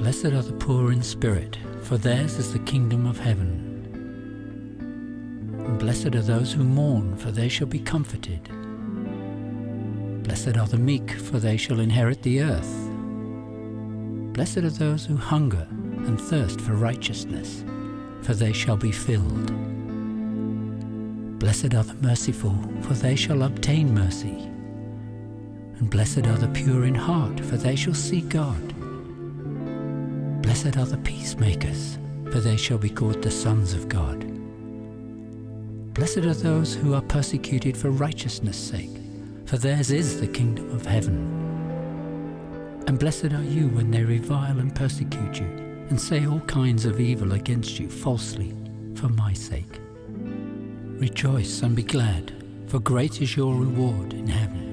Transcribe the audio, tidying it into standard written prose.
Blessed are the poor in spirit, for theirs is the kingdom of heaven. Blessed are those who mourn, for they shall be comforted. Blessed are the meek, for they shall inherit the earth. Blessed are those who hunger and thirst for righteousness, for they shall be filled. Blessed are the merciful, for they shall obtain mercy. And blessed are the pure in heart, for they shall see God. Blessed are the peacemakers, for they shall be called the sons of God. Blessed are those who are persecuted for righteousness' sake, for theirs is the kingdom of heaven. And blessed are you when they revile and persecute you, and say all kinds of evil against you falsely for my sake. Rejoice and be glad, for great is your reward in heaven.